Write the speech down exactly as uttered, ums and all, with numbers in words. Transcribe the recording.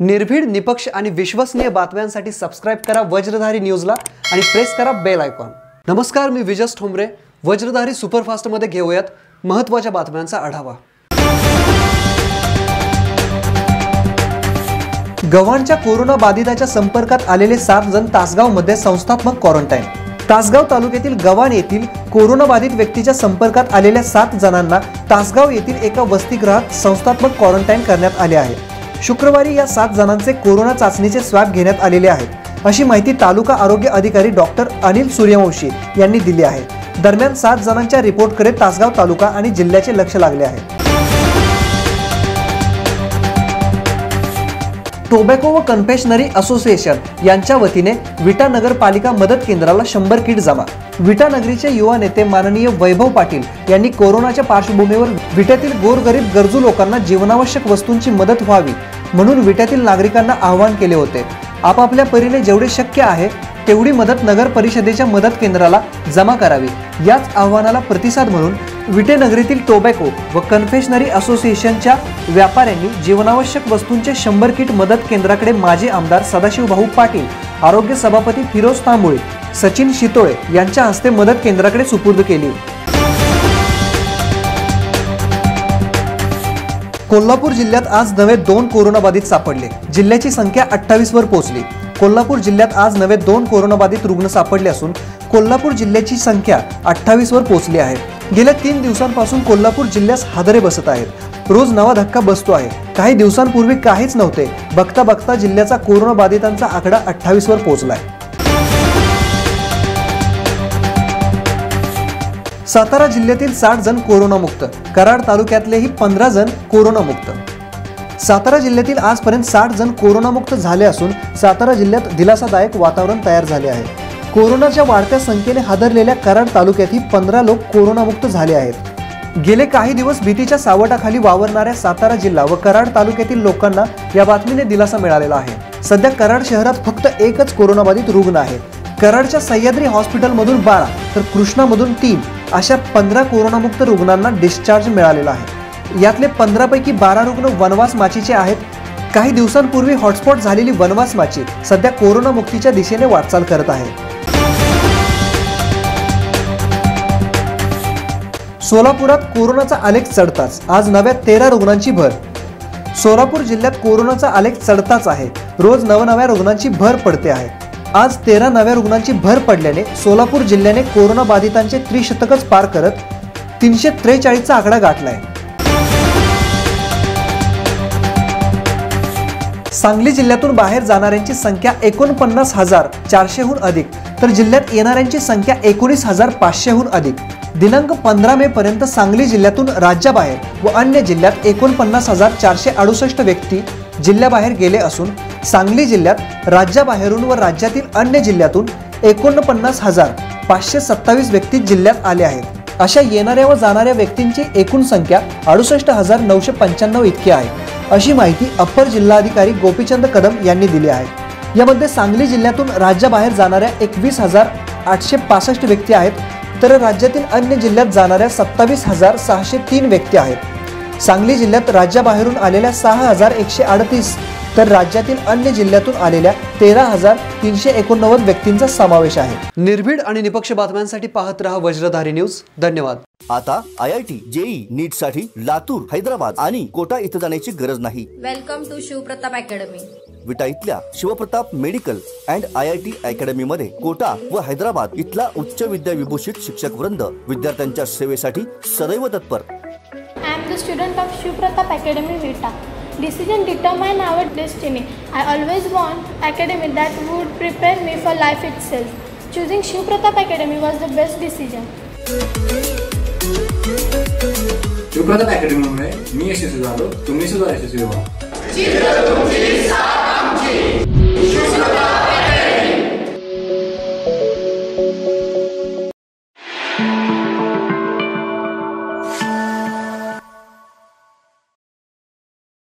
निर्भीड, निपक्ष आणि विश्वसनीय बातम्यांसाठी सबस्क्राइब करा वज्रधारी न्यूजला आणि प्रेस करा बेल आयकॉन। नमस्कार, मी विजय ठोंबरे। वज्रधारी सुपरफास्ट मध्ये घेऊयात महत्त्वाच्या बातम्यांचा आढावा। गव्हाणच्या कोरोना बाधिताच्या संपर्कात आलेले सात जण तासगाव मध्ये संस्थात्मक क्वारंटाईन। तासगाव तालुक्यातील गव्हाण येथील कोरोना बाधित व्यक्तीच्या संपर्कात आलेल्या सात जणांना तासगाव येथील एका वसतिगृहात संस्थात्मक क्वारंटाईन करण्यात आले आहे। शुक्रवारी या सात जणांचे कोरोना चाचणीचे स्वॅब घेण्यात आलेले आहेत, अशी माहिती तालुका आरोग्य अधिकारी डॉक्टर अनिल सूर्यवंशी यांनी दिली आहे। दरम्यान सात जणांच्या रिपोर्टकडे तासगाव तालुका आणि जिल्ह्याचे लक्ष लागले आहे। टोबॅको व कन्फेक्शनरी असोसिएशन यांच्या वतीने विटा नगरपालिका मदत केंद्राला शंभर किट जमा। विटा नगरीचे युवा नेते माननीय वैभव पाटील यांनी कोरोनाच्या पार्श्वभूमीवर विट्यातील गोरगरीब गरजू लोकांना जीवनावश्यक वस्तूंची मदत व्हावी म्हणून विट्यातील नागरिकांना आवाहन केले होते। आपापल्या परीने जेवढे शक्य आहे तेवढी मदत नगर परिषदेच्या मदत केंद्राला जमा करावी। याच आव्हानाला प्रतिसाद म्हणून विटे नगरीतील टोबॅको व कन्फेक्शनरी असोसिएशनच्या व्यापाऱ्यांनी जीवनावश्यक वस्तूंचे शंभर किट मदत केंद्राकडे माजी आमदार सदाशिव बाहु पाटील, आरोग्य सभापती फिरोज तांबुळे, सचिन शितोळे यांच्या हस्ते मदत केंद्राकडे सुपूर्द केली। कोल्हापूर जिल्ह्यात आज नवे दोन कोरोनाबाधित सापडले। जिल्ह्याची संख्या अठ्ठावीस वर पोहोचली। कोल्हापूर जिल्ह्यात आज नवे दोन कोरोनाबाधित रुग्ण सापडले असून कोल्हापूर जिल्ह्याची संख्या अठ्ठावीस वर पोहोचली आहे। गेल्या तीन दिवसांपासून कोल्हापूर जिल्ह्यास हादरे बसत आहेत। रोज नवा धक्का बसतो आहे। काही दिवसांपूर्वी काहीच नव्हते, बघता बघता जिल्ह्याचा कोरोनाबाधितांचा आकडा अठ्ठावीस वर पोहोचला आहे। सातारा जिल्ह्यातील साठ जण कोरोनामुक्त। कराड तालुक्यातलेही पंधरा जण कोरोनामुक्त। सातारा जिल्ह्यातील आजपर्यंत साठ जण कोरोनामुक्त झाले असून सातारा जिल्ह्यात दिलासादायक वातावरण तयार झाले आहे। कोरोनाच्या वाढत्या संख्येने हादरलेल्या कराड तालुक्यातही पंधरा लोक कोरोनामुक्त झाले आहेत। गेले काही दिवस भीतीच्या सावटाखाली वावरणाऱ्या सातारा जिल्हा व कराड तालुक्यातील लोकांना या बातमीने दिलासा मिळालेला आहे। सध्या कराड शहरात फक्त एकच कोरोनाबाधित रुग्ण आहे। कराडच्या सह्याद्री हॉस्पिटलमधून बारा तर कृष्णामधून तीन अशा पंधरा कोरोनामुक्त रुग्णांना डिस्चार्ज मिळालेला आहे। यातले पंधरा पैकी बारा रुग्ण वनवास माचीचे आहेत। काही दिवसांपूर्वी हॉटस्पॉट झालेली वनवास माची सध्या कोरोनामुक्तीच्या दिशेने वाटचाल करत आहे। सोलापुरात कोरोनाचा आलेख चढताच आज नव्या तेरा रुग्णांची भर। सोलापूर जिल्ह्यात कोरोनाचा आलेख चढताच आहे, रोज नवनव्या रुग्णांची भर पडते आहे। आज तेरा नव्या रुग्णांची भर पडल्याने सोलापूर जिल्ह्याने कोरोनाबाधितांचे त्रिशतकच पार करत तीनशे त्रेचाळीसचा आकडा गाठला आहे। सांगली जिल्ह्यातून बाहेर जाणाऱ्यांची संख्या एकोणपन्नास हजार चारशेहून अधिक तर जिल्ह्यात येणाऱ्यांची संख्या एकोणीस हजार पाचशेहून अधिक। दिनांक पंधरा मे पर्यंत सांगली जिल्ह्यातून राज्याबाहेर व अन्य जिल्ह्यात एकोणपन्नास हजार चारशे अडुसष्ट व्यक्ती जिल्ह्याबाहेर गेले असून सांगली जिल्ह्यात राज्याबाहेरून व राज्यातील अन्य जिल्ह्यातून एकोणपन्नास हजार पाचशे सत्तावीस व्यक्ती जिल्ह्यात आले आहेत। अशा येणाऱ्या व जाणाऱ्या व्यक्तींची एकूण संख्या अडुसष्ट हजार नऊशे पंच्याण्णव इतकी आहे, अशी माहिती अपर जिल्हाधिकारी गोपीचंद कदम यांनी दिली आहे। यामध्ये सांगली जिल्ह्यातून राज्याबाहेर जाणाऱ्या एकवीस हजार आठशे पासष्ट व्यक्ती आहेत तर राज्यातील अन्य जिल्ह्यात जाणाऱ्या सत्तावीस हजार सहाशे तीन व्यक्ती आहेत। सांगली जिल्ह्यात राज्याबाहेरून आलेल्या सहा हजार एकशे अडतीस तर राज्यातील अन्य जिल्ह्यातून आलेल्या तेरा हजार तीनशे एकोणनव्वद व्यक्तींचा समावेश आहे। निर्भीड आणि निपक्ष बातम्यांसाठी पाहत रहा वज्रधारी न्यूज। धन्यवाद। आता I I T, JEE, NEET साठी लातूर, हैदराबाद आणि कोटा इथं जाण्याची गरज नाही। Welcome to Shivpratap academy. Vita इथल्या Shivpratap medical and I I T academy मध्ये कोटा व हैदराबाद इथला उच्च विद्याविभूषित शिक्षक वृंद विद्यार्थ्यांच्या सेवेसाठी सदैव तत्पर। I am the student of Shivpratap academy Vita. Decision determine our destiny. I always want academy that would prepare me for life itself. Choosing Shivpratap Academy was the best decision. Shivpratap Academy में मैं यशस्वी झालो, तुम्ही सुद्धा यशस्वी व्हा।